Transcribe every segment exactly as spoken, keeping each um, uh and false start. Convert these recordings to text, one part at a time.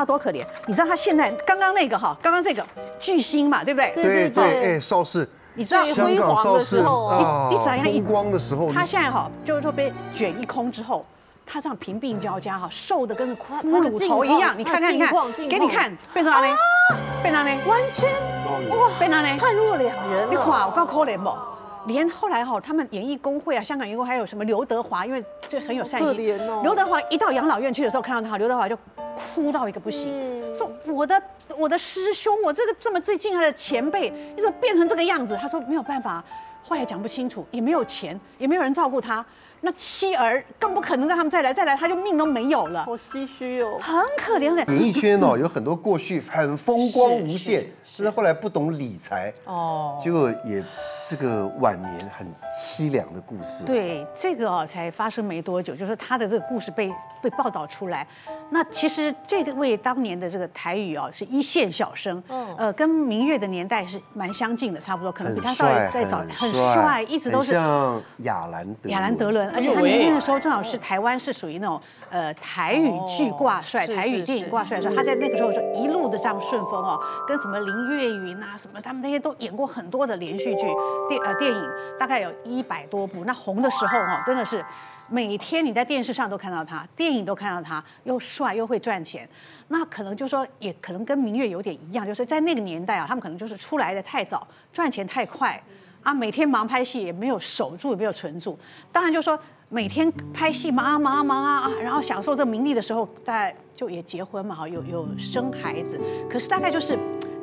道多可怜？你知道他现在刚刚那个哈，刚刚这个巨星嘛，对不对？对对对，哎，邵氏。 你知道香港邵氏啊，风光的时候，他现在哈就是说被卷一空之后，他这样贫病交加哈，瘦的跟骷髅头一样。你看看，你看，给你看，变成哪呢？变成哪呢？完全哇，变成哪呢？判若两人。你看我够可怜不？连后来哈，他们演艺工会啊，香港演艺工会还有什么刘德华，因为就很有善心。刘德华一到养老院去的时候，看到他，刘德华就哭到一个不行。 说我的我的师兄，我这个这么最敬爱的前辈，你怎么变成这个样子？他说没有办法，话也讲不清楚，也没有钱，也没有人照顾他。那妻儿更不可能让他们再来，再来他就命都没有了。好唏嘘哦，很可怜的。演艺圈哦，有很多过去很风光无限，但是后来不懂理财哦，结果也这个晚年很凄凉的故事。对，这个哦才发生没多久，就是他的这个故事被被报道出来。 那其实这位当年的这个台语哦，是一线小生，嗯、呃，跟明月的年代是蛮相近的，差不多，可能比他稍微再早，很帅，一直都是像亚兰德亚兰德伦，而且他年轻的时候正好是台湾是属于那种呃台语剧挂帅，哦、台语电影挂帅的时候，他在那个时候就一路的这样顺风哦，跟什么林月云啊什么，他们那些都演过很多的连续剧、电呃电影，大概有一百多部。那红的时候哦，真的是。 每天你在电视上都看到他，电影都看到他，又帅又会赚钱，那可能就说也可能跟明月有点一样，就是在那个年代啊，他们可能就是出来的太早，赚钱太快，啊，每天忙拍戏也没有守住，也没有存住，当然就说每天拍戏忙啊忙啊忙啊，然后享受这名利的时候，大概就也结婚嘛，有有生孩子，可是大概就是。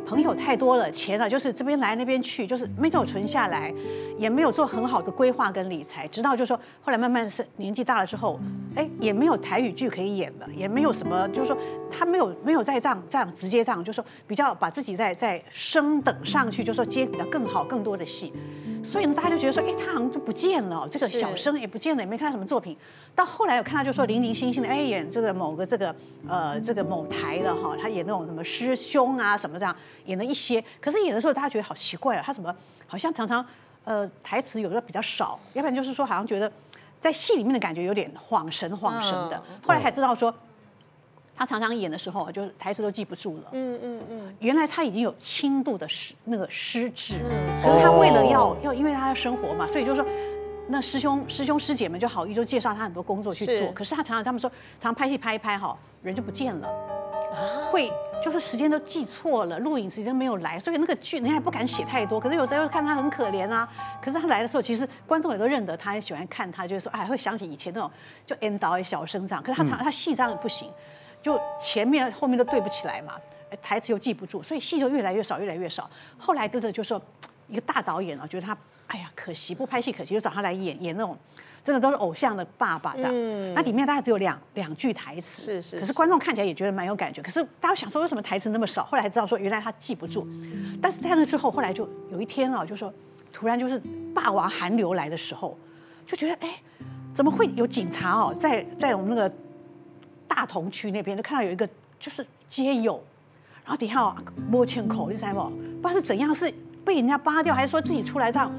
朋友太多了，钱啊就是这边来那边去，就是没有存下来，也没有做很好的规划跟理财。直到就说后来慢慢是年纪大了之后，哎，也没有台语剧可以演了，也没有什么，就是说他没有没有再这样这样直接这样，就是说比较把自己再再升等上去，就是说接比较更好更多的戏。所以呢，大家就觉得说，哎，他好像就不见了、哦，这个小生也不见了，也没看到什么作品。到后来有看到就说零零星星的，哎，演这个某个这个呃这个某台的哈、哦，他演那种什么师兄啊什么这样。 演了一些，可是演的时候大家觉得好奇怪啊，他怎么好像常常呃台词有时候比较少，要不然就是说好像觉得在戏里面的感觉有点恍神恍神的。后来才知道说，他常常演的时候就是台词都记不住了。嗯嗯嗯。原来他已经有轻度的失那个失智，可是他为了要要因为他要生活嘛，所以就是说。 那师兄、师兄、师姐们就好意就介绍他很多工作去做，是可是他常常他们说，常拍戏拍一拍哈，人就不见了，啊、会就是时间都记错了，录影时间没有来，所以那个剧人家也不敢写太多。可是有时候看他很可怜啊，可是他来的时候，其实观众也都认得他，也喜欢看他，就是说哎，会想起以前那种就 N 导演小生这样，可是他常、嗯、他戏这样不行，就前面后面都对不起来嘛，台词又记不住，所以戏就越来越少，越来越少。后来真的就说一个大导演啊，觉得他。 哎呀，可惜不拍戏，可惜就找他来演演那种，真的都是偶像的爸爸这样。嗯、那里面大概只有两两句台词，是是。可是观众看起来也觉得蛮有感觉。可是大家想说为什么台词那么少？后来才知道说原来他记不住。嗯、但是在那之后，后来就有一天啊，就说突然就是霸王寒流来的时候，就觉得哎，怎么会有警察哦，在在我们那个大同区那边就看到有一个就是街友，然后底下哦摸欠口，你知道不？不知道是怎样是。 被人家扒掉，还是说自己出来这样，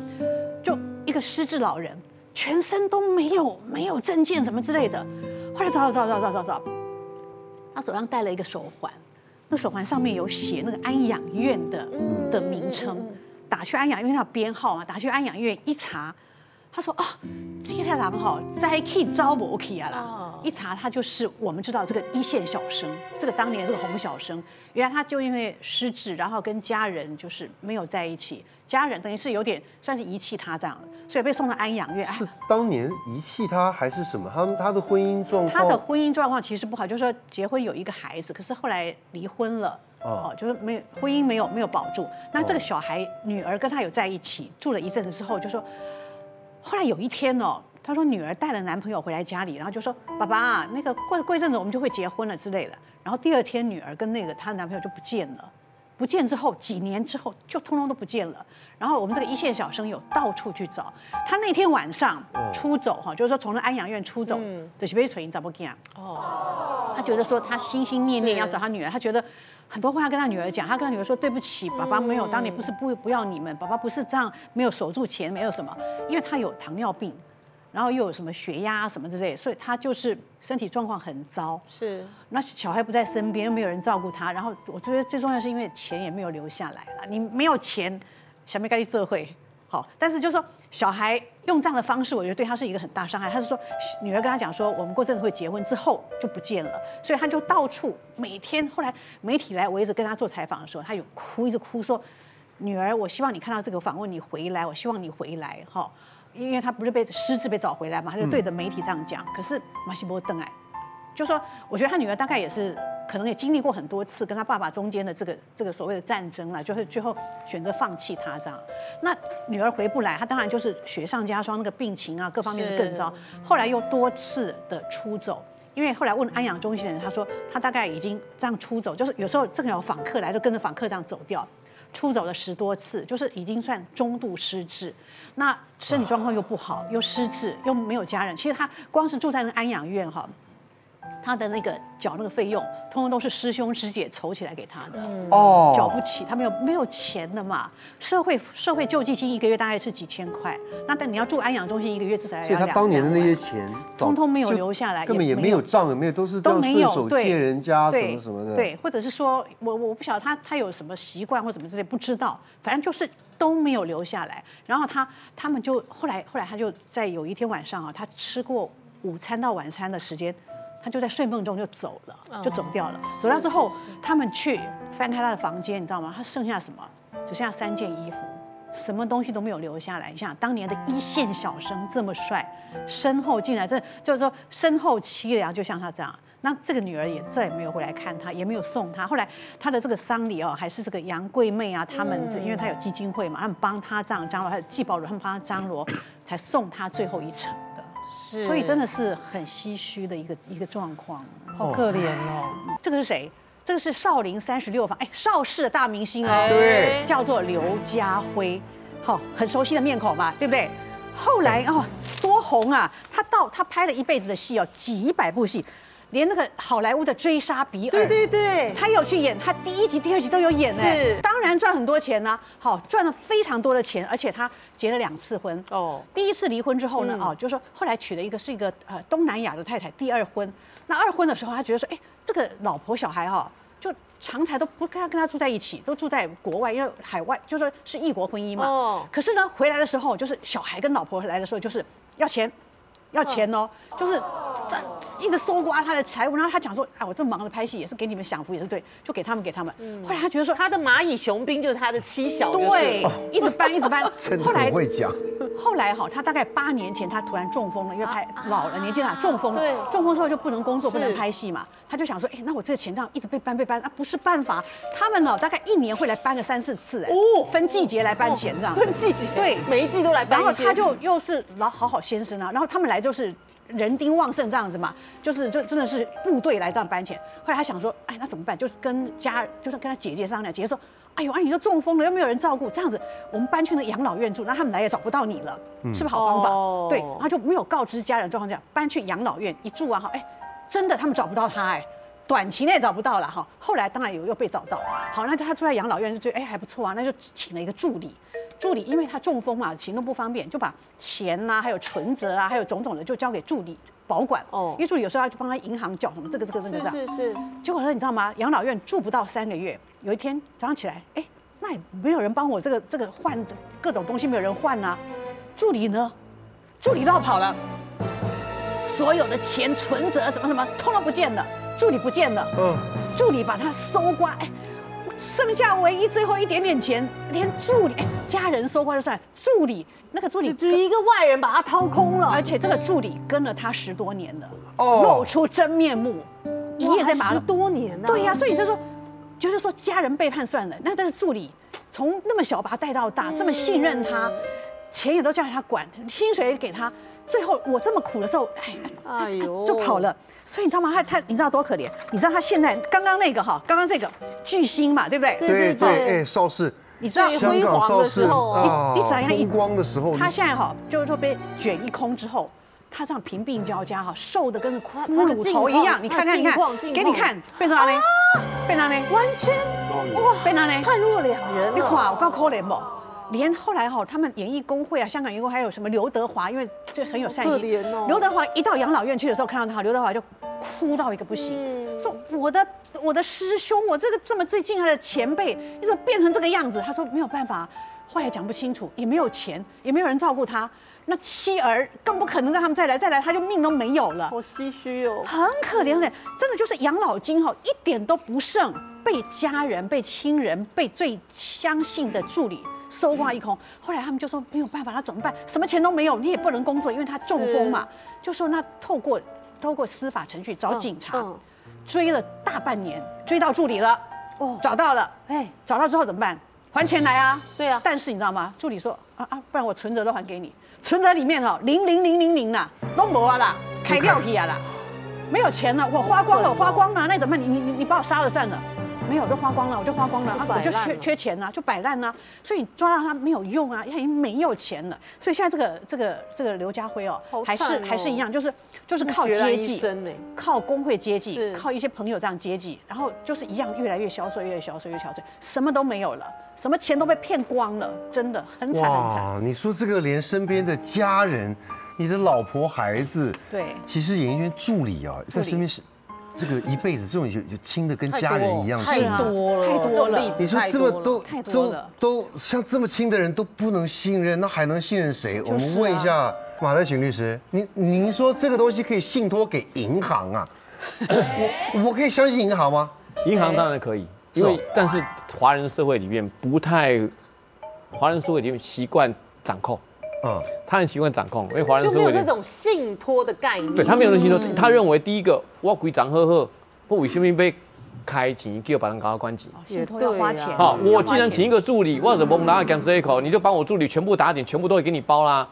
就一个失智老人，全身都没有没有证件什么之类的。后来找找找找找找，他手上戴了一个手环，那手环上面有写那个安养院的的名称，打去安养院，他有编号嘛，打去安养院一查，他说啊，这个人哈，再去招不起啊啦，一查他就是我们知道这个一线小生，这个当年这个红小生。 原来他就因为失智，然后跟家人就是没有在一起，家人等于是有点算是遗弃他这样，所以被送到安养院。是当年遗弃他还是什么？他他的婚姻状况？他的婚姻状况其实不好，就是说结婚有一个孩子，可是后来离婚了， 哦, 哦，就是没有婚姻没有没有保住。那这个小孩、哦、女儿跟他有在一起住了一阵子之后，就说后来有一天哦，她说女儿带了男朋友回来家里，然后就说爸爸、啊，那个过过一阵子我们就会结婚了之类的。 然后第二天，女儿跟那个她的男朋友就不见了，不见之后几年之后就通通都不见了。然后我们这个一线小生有到处去找，他那天晚上出走哈，就是说从那安养院出走，就是被锤找不见。哦，他觉得说他心心念念要找他女儿，他觉得很多话要跟他女儿讲，他跟他女儿说对不起，爸爸没有当年不是不不要你们，爸爸不是这样没有守住钱，没有什么，因为他有糖尿病。然后又有什么血压啊什么之类，所以他就是身体状况很糟。是，那小孩不在身边，又没有人照顾他，然后我觉得最重要是因为钱也没有留下来了。你没有钱，小妹该去社会好，但是就是说小孩用这样的方式，我觉得对他是一个很大伤害。他是说女儿跟他讲说，我们过阵子会结婚之后就不见了，所以他就到处每天。后来媒体来围着跟他做采访的时候，他有哭，一直哭说，女儿，我希望你看到这个访问，你回来，我希望你回来哈。哦，因为他不是被失智被找回来嘛，他就对着媒体这样讲。嗯，可是马西波邓艾就说，我觉得他女儿大概也是可能也经历过很多次跟他爸爸中间的这个这个所谓的战争了，就是最后选择放弃他这样。那女儿回不来，他当然就是雪上加霜，那个病情啊各方面的更糟。后来又多次的出走，因为后来问安养中心的人，他说他大概已经这样出走，就是有时候正有访客来就跟着访客这样走掉。出走了十多次，就是已经算中度失智，那身体状况又不好，又失智，又没有家人。其实他光是住在那个安养院哈，他的那个缴那个费用，通通都是师兄师姐筹起来给他的，哦，缴不起，他没有没有钱的嘛。社会社会救济金一个月大概是几千块，那但你要住安养中心一个月至少要两三万。所以他当年的那些钱，通通没有留下来，根本也没有账，也没有，都是都没有借人家什么什么的。对，或者是说我我不晓得他他有什么习惯或什么之类，不知道，反正就是都没有留下来。然后他他们就后来后来他就在有一天晚上啊，他吃过午餐到晚餐的时间。他就在睡梦中就走了，就走掉了。走掉之后，他们去翻开他的房间，你知道吗？他剩下什么？只剩下三件衣服，什么东西都没有留下来。你想，当年的一线小生这么帅，身后竟然这就是说身后凄凉，就像他这样。那这个女儿也再也没有回来看他，也没有送他。后来他的这个丧礼哦，还是这个杨贵妹啊，他们因为他有基金会嘛，他们帮他这样张罗，还有纪宝如他们帮他张罗，才送他最后一程。所以真的是很唏嘘的一个一个状况，好可怜哦。这个是谁？这个是少林三十六坊，哎，邵氏的大明星哦，对，叫做刘家辉，好，很熟悉的面孔吧，对不对？后来哦，多红啊！他到他拍了一辈子的戏哦，几百部戏，连那个好莱坞的追杀比尔，对对对，他有去演，他第一集、第二集都有演哎，当然赚很多钱呢，好，赚了非常多的钱，而且他结了两次婚哦。第一次离婚之后呢，哦，就是说后来娶了一个是一个呃东南亚的太太，第二婚。那二婚的时候，他觉得说，哎，这个老婆小孩哈，就常常都不跟他跟他住在一起，都住在国外，因为海外就是是异国婚姻嘛。哦。可是呢，回来的时候就是小孩跟老婆来的时候就是要钱。要钱哦，就是一直搜刮他的财物，然后他讲说，哎，我这么忙着拍戏也是给你们享福，也是对，就给他们给他们。后来他觉得说，他的蚂蚁雄兵就是他的妻小，对，一直搬一直搬。后来会讲。后来哈，他大概八年前他突然中风了，因为拍老了年纪大中风了，中风之后就不能工作不能拍戏嘛，他就想说，哎，那我这个钱这样一直被搬被搬啊不是办法，他们哦大概一年会来搬个三四次，哎，分季节来搬钱这样。分季节。对，每一季都来搬。然后他就又是老好好先生啊，然后他们来。就是人丁旺盛这样子嘛，就是就真的是部队来这样搬钱。后来他想说，哎，那怎么办？就是跟家，就是跟他姐姐商量。姐姐说，哎呦，啊，你都中风了，又没有人照顾，这样子我们搬去那个养老院住，那他们来也找不到你了，是不是好方法？哦，对，然后就没有告知家人状况，这样搬去养老院一住啊，哈，哎，真的他们找不到他，哎，短期内找不到了哈。后来当然有又被找到，好，那他住在养老院就觉得哎还不错啊，那就请了一个助理。助理，因为他中风嘛，行动不方便，就把钱呐、啊，还有存折啊，还有种种的，就交给助理保管。哦，因为助理有时候要去帮他银行缴什么这个这个这个。是是是。结果呢，你知道吗？养老院住不到三个月，有一天早上起来，哎，那也没有人帮我这个这个换各种东西，没有人换呐、啊。助理呢？助理绕跑了，所有的钱、存折什么什么，通通不见了，助理不见了。嗯。助理把他搜刮，哎。剩下唯一最后一点点钱，连助理、哎、家人搜刮就算，助理那个助理只一个外人把他掏空了，而且这个助理跟了他十多年了，哦，露出真面目，一夜在马路。十多年呢？对呀，所以就说，就是说家人背叛算了，那但是助理从那么小把他带到大，这么信任他，钱也都叫他管，薪水也给他，最后我这么苦的时候，哎，哎呦，就跑了。所以你知道吗？他他你知道多可怜？你知道他现在刚刚那个哈，刚刚这个巨星嘛，对不对？对对对，哎，邵氏，你知道香港邵氏啊，风光的时候，他现在哈就是说被卷一空之后，他这样贫病交加哈，瘦的跟骷髅头一样。你看看你看，给你看，变成哪呢？变成哪呢？完全哇，变成哪呢？判若两人。你看我够可怜不？连后来哈、哦，他们演艺工会啊，香港演艺工会还有什么刘德华，因为就很有善心。可怜哦。刘德华一到养老院去的时候，看到他，刘德华就哭到一个不行，嗯、说我的我的师兄，我这个这么最敬爱的前辈，你怎么变成这个样子？他说没有办法，话也讲不清楚，也没有钱，也没有人照顾他。 那妻儿更不可能让他们再来，再来他就命都没有了，好唏嘘哦，很可怜的，真的就是养老金哈、哦，一点都不剩，被家人、被亲人、被最相信的助理搜刮一空。嗯、后来他们就说没有办法，他怎么办？什么钱都没有，你也不能工作，因为他中风嘛。就说那透过透过司法程序找警察，嗯嗯、追了大半年，追到助理了，哦，找到了，哎，找到之后怎么办？还钱来啊？对啊。但是你知道吗？助理说啊啊，不然我存折都还给你。 存折里面哦，零零零零零啦，拢无啊啦，开掉去啊啦，没有钱了，我花光了，我花光了，那怎么办？你你你你把我杀了算了，没有，我就花光了，我就花光了，啊，我就缺缺钱啊，就摆烂啊，所以你抓到他没有用啊，他已经没有钱了，所以现在这个这个这个刘家辉哦，还是还是一样，就是就是靠接济，靠工会接济，靠一些朋友这样接济，然后就是一样越来越消瘦，越来越消瘦，越消瘦，什么都没有了。 什么钱都被骗光了，真的很惨很惨。你说这个连身边的家人、你的老婆、孩子，对，其实演艺圈助理啊，在身边是这个一辈子这种就就亲的跟家人一样，太多了，太多了。你说这么都都都像这么亲的人都不能信任，那还能信任谁？我们问一下马太群律师，您您说这个东西可以信托给银行啊？我我可以相信银行吗？银行当然可以。 因为，但是华人社会里面不太，华人社会里面习惯掌控，嗯，他很习惯掌控，因为华人社会就没有那种信托的概念。对他没有那信托，嗯、他认为第一个我规章呵呵，我为什么被开钱就把人搞到关机？信托要花钱。好、哦，我既然请一个助理，或者我们拿讲这一口，你就帮我助理全部打点，全部都会给你包啦。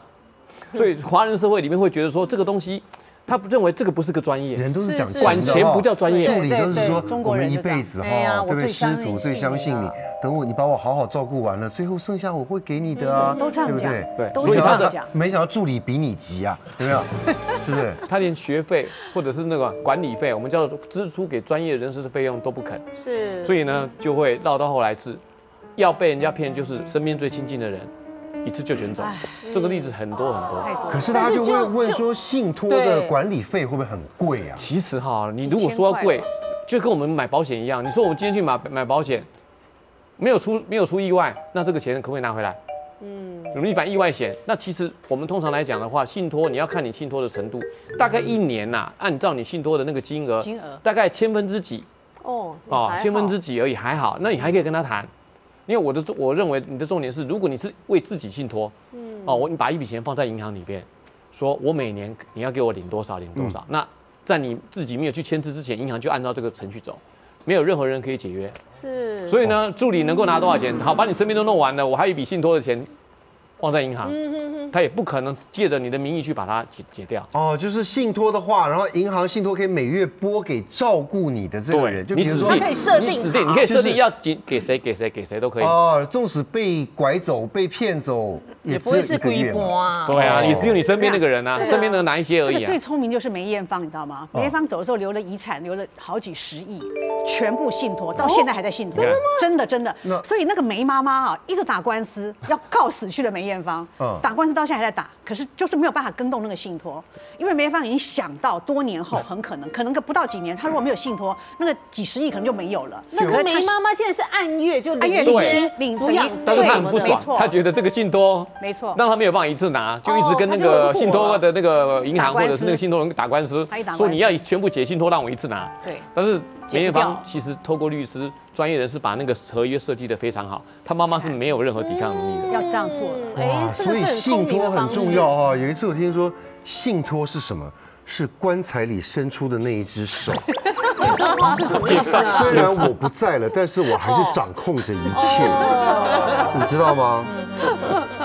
所以华人社会里面会觉得说这个东西。 他不认为这个不是个专业，人都是讲管钱不叫专业，助理都是说我们一辈子哈，对不对？师祖最相信你，等我你把我好好照顾完了，最后剩下我会给你的啊，对不对？对，所以他的没想到助理比你急啊，有没有？是不是？他连学费或者是那个管理费，我们叫做支出给专业人士的费用都不肯，是，所以呢就会绕到后来是，要被人家骗就是身边最亲近的人。 一次就卷走，这个例子很多很多。可是大家就会问说，信托的管理费会不会很贵啊？其实哈，你如果说要贵，就跟我们买保险一样。你说我们今天去买买保险，没有出没有出意外，那这个钱可不可以拿回来？嗯，我们一买意外险，那其实我们通常来讲的话，信托你要看你信托的程度，大概一年呐、啊，按照你信托的那个金额，金额大概千分之几哦哦，千分之几而已，还好。那你还可以跟他谈。 因为我的我认为你的重点是，如果你是为自己信托，嗯，哦，我你把一笔钱放在银行里边，说我每年你要给我领多少领多少，嗯、那在你自己没有去签字之前，银行就按照这个程序走，没有任何人可以解约。是。所以呢，助理能够拿多少钱？嗯、好，把你身边都弄完了，我还有一笔信托的钱放在银行，嗯、他也不可能借着你的名义去把它解解掉。哦，就是信托的话，然后银行信托可以每月拨给照顾你的这个人，就比如说你可以设定，指定你可以设定要给给谁给谁给谁都可以。哦，纵使被拐走、被骗走，也不会是故意拨啊。对啊，也只有你身边那个人啊，身边的哪一些而已。最聪明就是梅艳芳，你知道吗？梅艳芳走的时候留了遗产，留了好几十亿，全部信托，到现在还在信托。真的吗？真的真的。所以那个梅妈妈啊，一直打官司，要告死去的梅。 梅艳芳，嗯，打官司到现在还在打，可是就是没有办法更动那个信托，因为梅艳芳已经想到多年后很可能，可能个不到几年，她如果没有信托，那个几十亿可能就没有了。那可是梅妈妈现在是按月就按月领领抚养，但是她很不爽，她觉得这个信托没错，让她没有办法一次拿，就一直跟那个信托的那个银行或者是那个信托人打官司，说你要全部解信托让我一次拿。对，但是梅艳芳其实透过律师专业人士把那个合约设计得非常好，她妈妈是没有任何抵抗能力的。要这样做了。 哇，所以信托很重要哈、哦。有一次我听说，信托是什么？是棺材里伸出的那一只手。是什么意思啊？虽然我不在了，但是我还是掌控着一切，哦、你知道吗？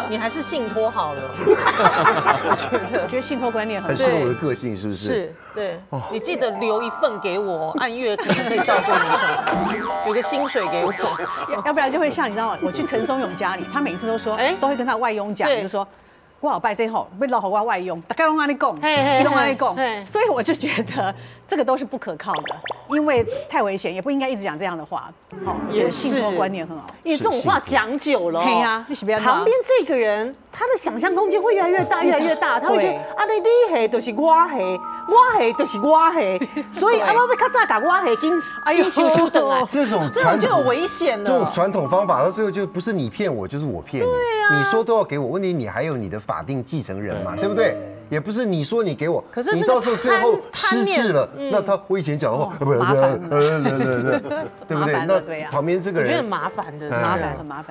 你还是信托好了。我觉得，我觉得信托观念很适合我的个性，是不是？是，对。哦、你记得留一份给我，按月可能可以照顾你，有个薪水给我，要不然就会像你知道吗？我去陈松勇家里，他每次都说，哎，都会跟他外佣讲，就说。我好拜这吼，被老好我外用，大概用安利供，用安利供，所以我就觉得这个都是不可靠的，因为太危险，也不应该一直讲这样的话。好，我觉得信托观念很好，因为这种话讲久了，对呀，旁边这个人他的想象空间会越来越大，越来越大，他会觉得啊，你你黑就是我黑，我黑就是我黑，所以阿妈被卡炸搞我黑，跟哎呦，这种这种就有危险了。这种传统方法到最后就不是你骗我，就是我骗你。对啊，你说都要给我，问题你还有你的法。 法定继承人嘛，对不对？也不是你说你给我，可是你到时候最后失智了，那他我以前讲的话，不是呃呃呃，对不对？那旁边这个人很麻烦的，麻烦很麻烦。